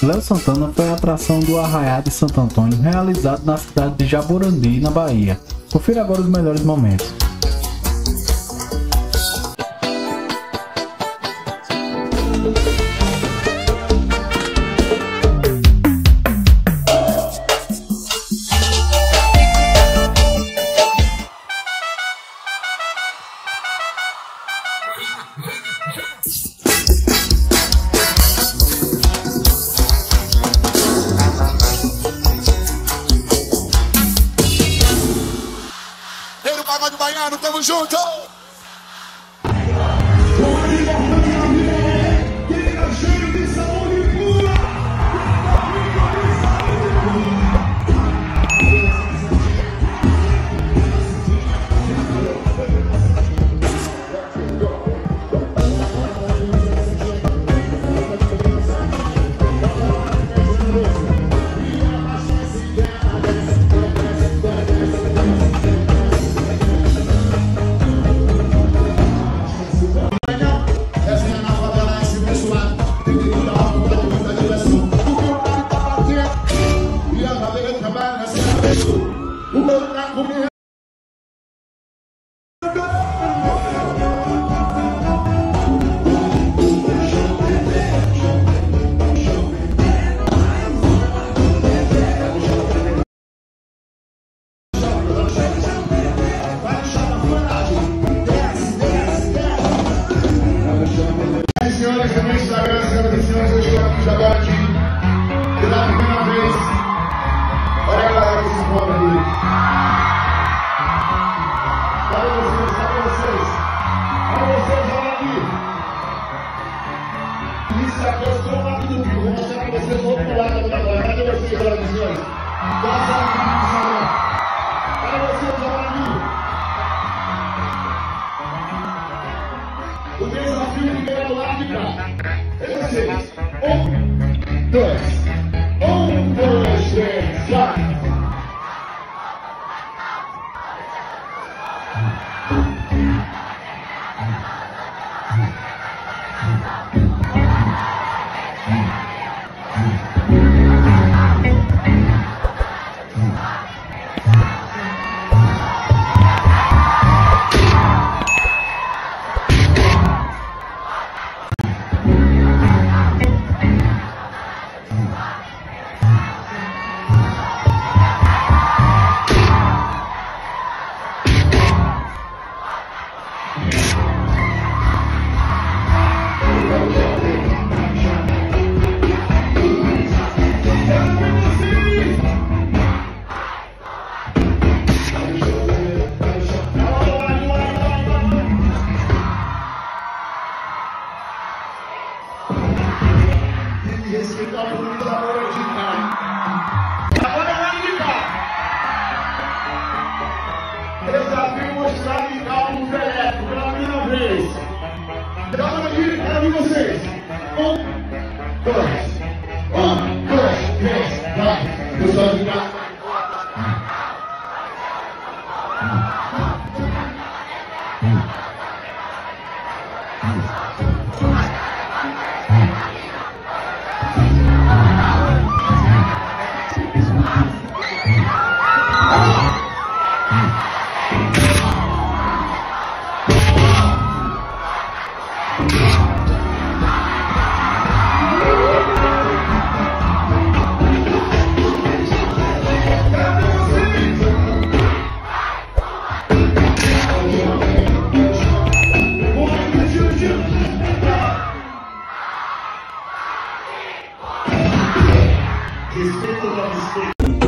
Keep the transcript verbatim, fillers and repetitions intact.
Léo Santana foi a atração do Arraiá de Santo Antônio, realizado na cidade de Jaborandi, na Bahia. Confira agora os melhores momentos. Pagode baiano, tamo junto! O desafio de Léo lá de cá. Eu sei. Um, dois. Um, dois, três, quatro. Respeito da respeito.